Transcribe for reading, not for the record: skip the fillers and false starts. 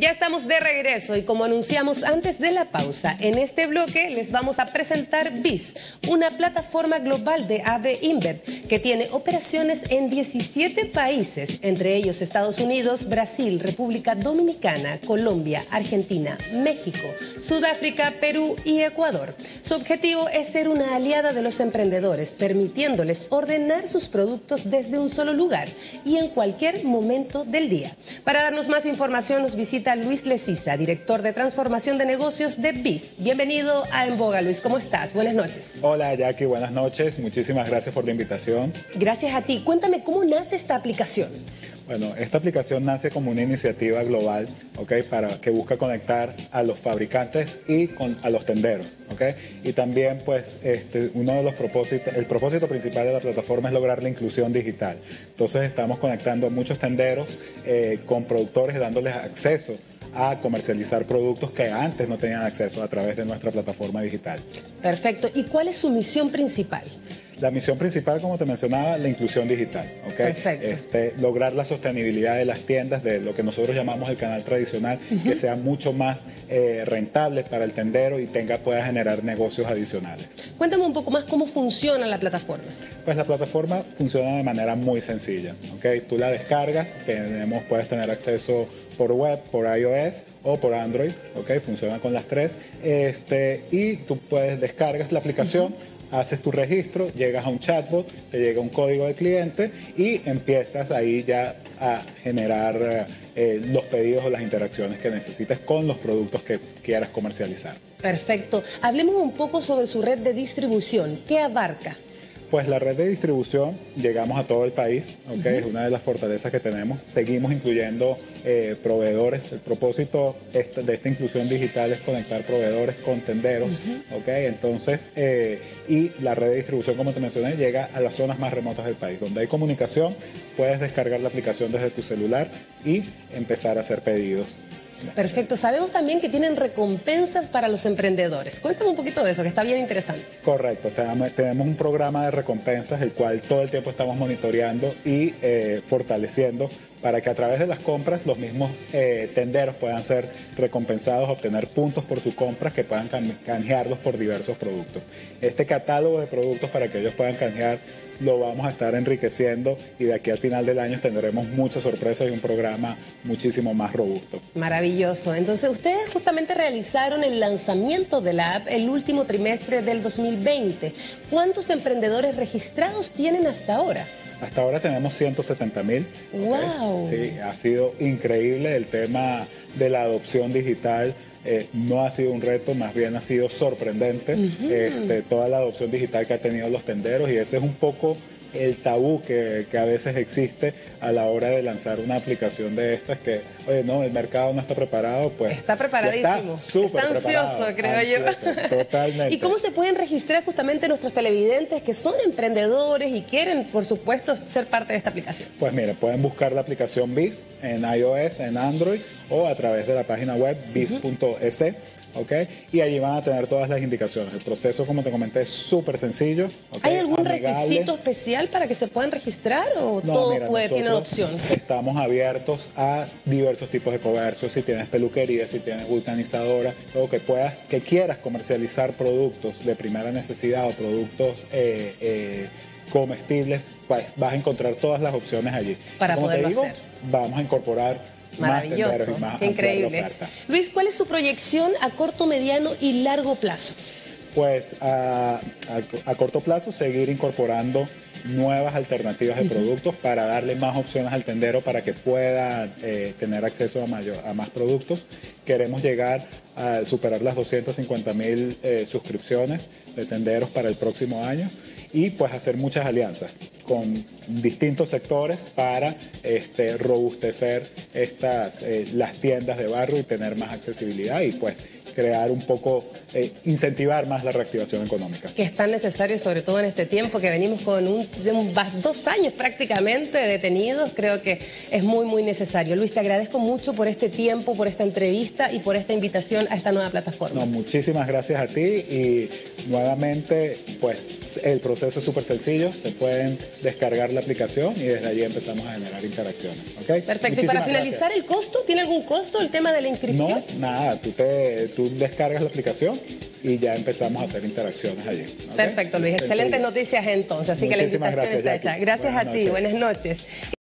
Ya estamos de regreso y como anunciamos antes de la pausa, en este bloque les vamos a presentar BIS, una plataforma global de AVE InBev que tiene operaciones en 17 países, entre ellos Estados Unidos, Brasil, República Dominicana, Colombia, Argentina, México, Sudáfrica, Perú y Ecuador. Su objetivo es ser una aliada de los emprendedores, permitiéndoles ordenar sus productos desde un solo lugar y en cualquier momento del día. Para darnos más información nos visita Luis Lecisa, director de transformación de negocios de BIS. Bienvenido a En Boga, Luis. ¿Cómo estás? Buenas noches. Hola, Jackie. Buenas noches. Muchísimas gracias por la invitación. Gracias a ti. Cuéntame, ¿cómo nace esta aplicación? Bueno, esta aplicación nace como una iniciativa global, ¿okay? Para que busca conectar a los fabricantes y a los tenderos, ¿okay? Y también, pues, uno de los propósitos, el propósito principal de la plataforma es lograr la inclusión digital. Entonces, estamos conectando a muchos tenderos con productores, dándoles acceso a comercializar productos que antes no tenían acceso a través de nuestra plataforma digital. Perfecto. ¿Y cuál es su misión principal? La misión principal, como te mencionaba, la inclusión digital, ¿ok? Perfecto. Lograr la sostenibilidad de las tiendas, de lo que nosotros llamamos el canal tradicional, que sea mucho más rentable para el tendero y pueda generar negocios adicionales. Cuéntame un poco más cómo funciona la plataforma. Pues la plataforma funciona de manera muy sencilla, ¿ok? Tú la descargas, puedes tener acceso por web, por iOS o por Android, ¿ok? Funciona con las tres, y tú descargas la aplicación, haces tu registro, llegas a un chatbot, te llega un código del cliente y empiezas ahí ya a generar los pedidos o las interacciones que necesites con los productos que quieras comercializar. Perfecto. Hablemos un poco sobre su red de distribución. ¿Qué abarca? Pues la red de distribución, llegamos a todo el país, ¿okay? Es una de las fortalezas que tenemos. Seguimos incluyendo proveedores. El propósito de esta inclusión digital es conectar proveedores con tenderos, ¿okay? Entonces, y la red de distribución, como te mencioné, llega a las zonas más remotas del país. Donde hay comunicación, puedes descargar la aplicación desde tu celular y empezar a hacer pedidos. Perfecto. Sabemos también que tienen recompensas para los emprendedores. Cuéntame un poquito de eso, que está bien interesante. Correcto. Tenemos un programa de recompensas, el cual todo el tiempo estamos monitoreando y fortaleciendo para que a través de las compras los mismos tenderos puedan ser recompensados, obtener puntos por sus compras que puedan canjearlos por diversos productos. Este catálogo de productos para que ellos puedan canjear lo vamos a estar enriqueciendo y de aquí al final del año tendremos muchas sorpresas y un programa muchísimo más robusto. Maravilloso. Entonces, ustedes justamente realizaron el lanzamiento de la app el último trimestre del 2020. ¿Cuántos emprendedores registrados tienen hasta ahora? Hasta ahora tenemos 170.000. ¡Wow! Okay. Sí, ha sido increíble el tema de la adopción digital. No ha sido un reto, más bien ha sido sorprendente toda la adopción digital que han tenido los tenderos, y ese es un poco el tabú que a veces existe a la hora de lanzar una aplicación de estas, que, oye, no, el mercado no está preparado. Pues está preparadísimo, está ansioso, creo yo. Totalmente. ¿Y cómo se pueden registrar justamente nuestros televidentes que son emprendedores y quieren, por supuesto, ser parte de esta aplicación? Pues mira, pueden buscar la aplicación BIS en iOS, en Android o a través de la página web bis.es. ¿Okay? Y allí van a tener todas las indicaciones. El proceso, como te comenté, es súper sencillo. ¿Okay? ¿Hay algún requisito especial para que se puedan registrar o no, todo tiene opción? Estamos abiertos a diversos tipos de comercio. Si tienes peluquería, si tienes vulcanizadora, o que quieras comercializar productos de primera necesidad o productos comestibles, pues vas a encontrar todas las opciones allí. Para poderlo hacer. Vamos a incorporar. Maravilloso, qué increíble. Luis, ¿cuál es su proyección a corto, mediano y largo plazo? Pues a corto plazo seguir incorporando nuevas alternativas de productos para darle más opciones al tendero para que pueda tener acceso a más productos. Queremos llegar a superar las 250.000 suscripciones de tenderos para el próximo año. Y pues hacer muchas alianzas con distintos sectores para robustecer las tiendas de barrio y tener más accesibilidad y pues crear un poco, incentivar más la reactivación económica. Que es tan necesario, sobre todo en este tiempo que venimos con dos años prácticamente detenidos, creo que es muy, muy necesario. Luis, te agradezco mucho por este tiempo, por esta entrevista y por esta invitación a esta nueva plataforma. No, muchísimas gracias a ti y Nuevamente, pues el proceso es súper sencillo, se pueden descargar la aplicación y desde allí empezamos a generar interacciones. ¿Okay? Perfecto. Muchísimas y para finalizar, gracias. ¿El costo? ¿Tiene algún costo el tema de la inscripción? No, nada, tú descargas la aplicación y ya empezamos a hacer interacciones allí. ¿Okay? Perfecto, Luis. Excelentes noticias entonces. Así muchísimas que la invitación gracias, está hecha. Gracias buenas a ti, noches. Buenas noches.